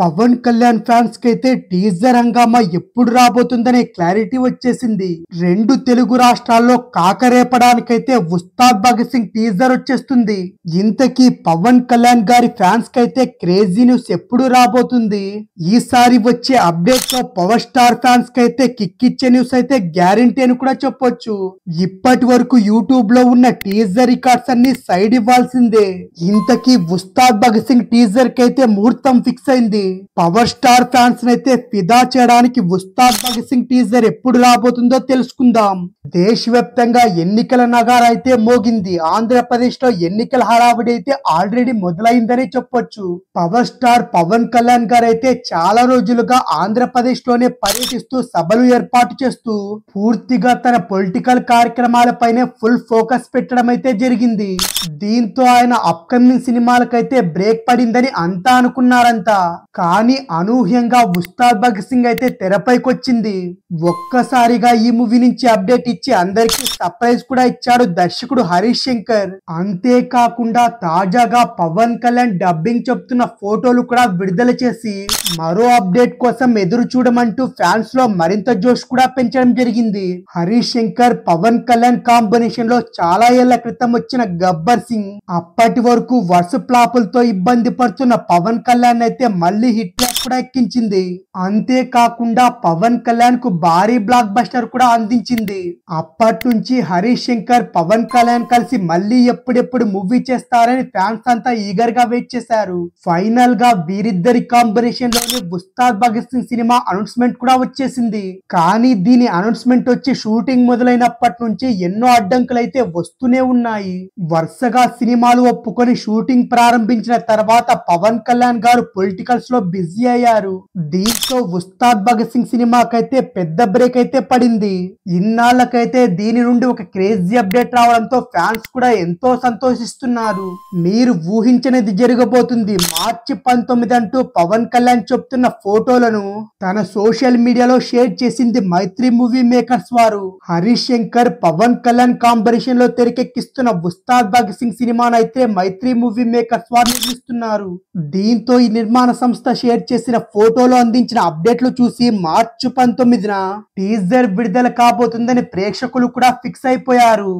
Pawan Kalyan fans కైతే teaser హంగామా ఎప్పుడు రాబోతుందనే క్లారిటీ వచ్చేసింది. 2 తెలుగు రాష్ట్రాల్లో కాకరేపడానికైతే ఉస్తాద్ భగత్ సింగ్ టీజర్ వచ్చేస్తుంది. ఇంతకీ పవన్ కళ్యాణ్ గారి ఫ్యాన్స్ కైతే క్రేజీ న్యూస్ ఎప్పుడు రాబోతుంది? ఈసారి వచ్చే అప్డేట్ తో పవర్ స్టార్ ఫ్యాన్స్ కైతే కిక్కిచ్చే న్యూస్ అయితే గ్యారంటీ అని కూడా చెప్పొచ్చు. ఇప్పటి వరకు యూట్యూబ్ లో ఉన్న టీజర్ రికార్డ్స్ అన్ని సైడ్ ఇవ్వాల్సిందే. ఇంతకీ ఉస్తాద్ భగత్ సింగ్ టీజర్ కైతే ముహూర్తం ఫిక్స్ అయింది. పవర్ స్టార్ ఫ్యాన్స్ నైతే ఫిదా చేయడానికి ఉస్తాద్ భగత్ సింగ్ టీజర్ ఎప్పుడు రాబోతుందో తెలుసుకుందాం. దేశవ్యాప్తంగా ఎన్నికల నగారా అయితే మోగింది. ఆంధ్రప్రదేశ్ లో ఎన్నికల హడావిడి అయితే ఆల్రెడీ మొదలైందని చెప్పొచ్చు. పవర్ స్టార్ పవన్ కళ్యాణ్ గారు అయితే చాలా రోజులుగా ఆంధ్రప్రదేశ్ లోనే పర్యటిస్తూ సభలు ఏర్పాటు చేస్తూ పూర్తిగా తన పొలిటికల్ కార్యక్రమాలపైనే ఫుల్ ఫోకస్ పెట్టడం అయితే జరిగింది. దీంతో ఆయన అప్కమింగ్ సినిమాలకైతే బ్రేక్ పడిందని అంతా అనుకున్నారంట. కానీ అనూహ్యంగా ఉస్తాద్ భగత్ సింగ్ అయితే తెరపైకి వచ్చింది. ఒక్కసారిగా ఈ మూవీ నుంచి అప్డేట్ ఇచ్చి అందరికి సర్ప్రైజ్ కూడా ఇచ్చాడు దర్శకుడు హరిశంకర్. అంతేకాకుండా తాజాగా పవన్ కళ్యాణ్ డబ్బింగ్ చెప్తున్న ఫోటోలు కూడా విడుదల చేసి మరో అప్డేట్ కోసం ఎదురు చూడమంటూ ఫ్యాన్స్ లో మరింత జోష్ కూడా పెంచడం జరిగింది. హరిశంకర్ పవన్ కళ్యాణ్ కాంబినేషన్ లో చాలా ఏళ్ల క్రితం వచ్చిన గబ్బర్ సింగ్. అప్పటి వరకు వరుస ప్లాపులతో ఇబ్బంది పడుతున్న పవన్ కళ్యాణ్ అయితే మళ్ళీ హిట్ కూడా ఎక్కించింది. అంతేకాకుండా పవన్ కళ్యాణ్ కు భారీ బ్లాక్ బస్టర్ కూడా అందించింది. అప్పటి నుంచి హరిశంకర్ పవన్ కళ్యాణ్ కలిసి మళ్ళీ ఎప్పుడెప్పుడు మూవీ చేస్తారని ఫ్యాన్స్ అంతా ఈగర్ గా వెయిట్ చేశారు. ఫైనల్ గా వీరిద్దరి కాంబినేషన్ లోనే ఉస్తాద్ భగత్ సింగ్ సినిమా అనౌన్స్మెంట్ కూడా వచ్చేసింది. కానీ దీని అనౌన్స్మెంట్ వచ్చి షూటింగ్ మొదలైనప్పటి నుంచి ఎన్నో అడ్డంకులు అయితే వస్తూనే ఉన్నాయి. వరుసగా సినిమాలు ఒప్పుకొని షూటింగ్ ప్రారంభించిన తర్వాత పవన్ కళ్యాణ్ గారు పొలిటికల్స్ లో బిజీ అయ్యారు. దీంతో ఉస్తాద్ భగత్ సింగ్ సినిమాకైతే పెద్ద బ్రేక్ అయితే పడింది. ఇన్నాళ్ళకైతే దీని నుండి ఒక క్రేజీ అప్డేట్ రావడంతో ఫ్యాన్స్ కూడా ఎంతో సంతోషిస్తున్నారు. మీరు ఊహించనిది జరగబోతుంది. మార్చి 19 అంటూ పవన్ కళ్యాణ్ చెప్తున్న ఫోటోలను తన సోషల్ మీడియాలో షేర్ చేసింది మైత్రి మూవీ మేకర్స్ వారు. హరిశంకర్ పవన్ కళ్యాణ్ కాంబినేషన్ లో తెరకెక్కిస్తున్న ఉస్తాద్ భగత్ సింగ్ సినిమానైతే మైత్రి మూవీ మేకర్స్ వారు నిర్మిస్తున్నారు. దీంతో ఈ నిర్మాణ సంస్థ షేర్ చేసిన ఫోటోలో అందించిన అప్డేట్లు చూసి మార్చి 19న టీజర్ విడుదల కాబోతుందని ప్రేక్షకులు కూడా ఫిక్స్ అయిపోయారు.